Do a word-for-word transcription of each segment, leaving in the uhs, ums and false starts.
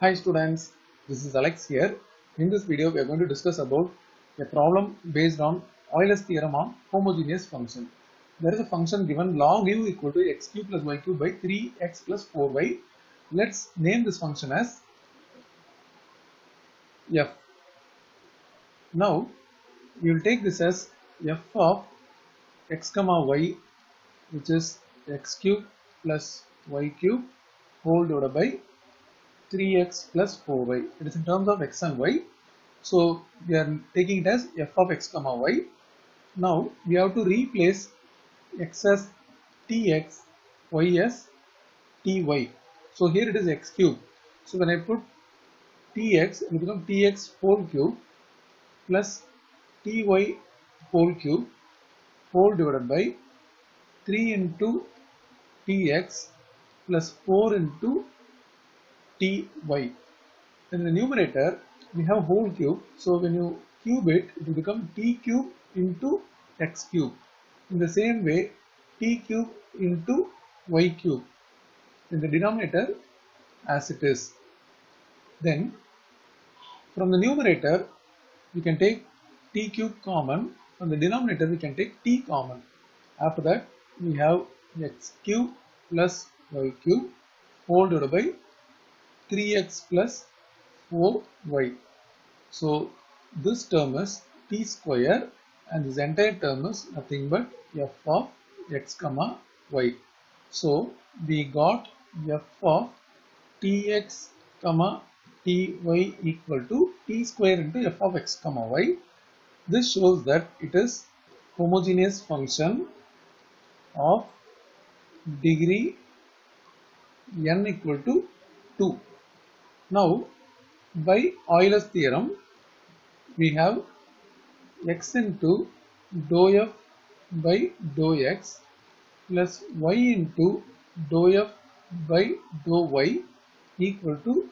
Hi students, this is Alex here. In this video we are going to discuss about a problem based on Euler's theorem on homogeneous function. There is a function given log u equal to x cube plus y cube by three x plus four y. Let's name this function as f. Now you will take this as f of x comma y, which is x cube plus y cube whole divided by three x plus four y. It is in terms of x and y, so we are taking it as f of x comma y. Now we have to replace x as tx, y as ty. So here it is x cube. So when I put tx, it will become tx whole cube plus ty whole cube whole divided by three into tx plus four into ty. In the numerator we have whole cube, so when you cube it, it will become t cube into x cube. In the same way, t cube into y cube in the denominator as it is. Then from the numerator we can take t cube common, from the denominator we can take t common. After that we have x cube plus y cube whole divided by three x plus four y. So this term is t square and this entire term is nothing but f of x comma y. So we got f of tx comma ty equal to t square into f of x comma y. This shows that it is homogeneous function of degree n equal to two. Now by Euler's theorem we have x into dou f by dou x plus y into dou f by dou y equal to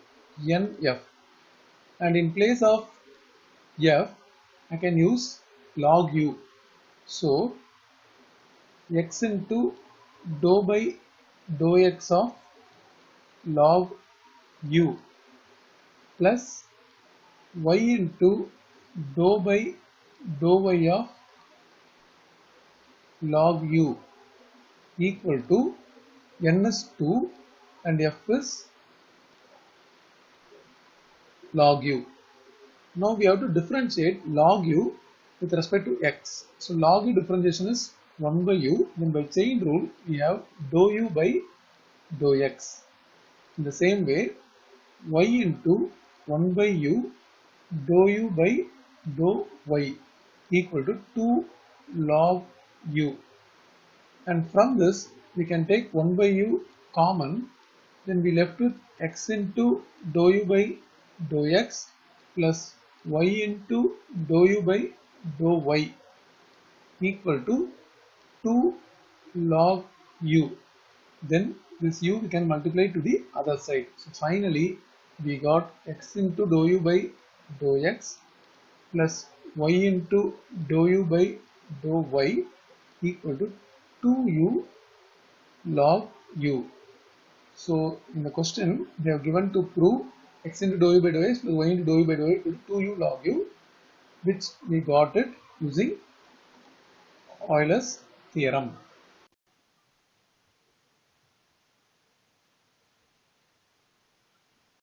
n f, and in place of f I can use log u. So x into dou by dou x of log u plus y into dou by dou y of log u equal to n is two and f is log u. Now we have to differentiate log u with respect to x. So log u differentiation is one by u, then by chain rule we have dou u by dou x. In the same way, y into one by u dou u by dou y equal to two log u, and from this we can take one by u common, then we left with x into dou u by dou x plus y into dou u by dou y equal to two log u. Then this u we can multiply to the other side. So finally we got x into dou u by dou x plus y into dou u by dou y equal to two u log u. So in the question they have given to prove x into dou u by dou x plus y into dou u by dou y equal to two u log u, which we got it using Euler's theorem.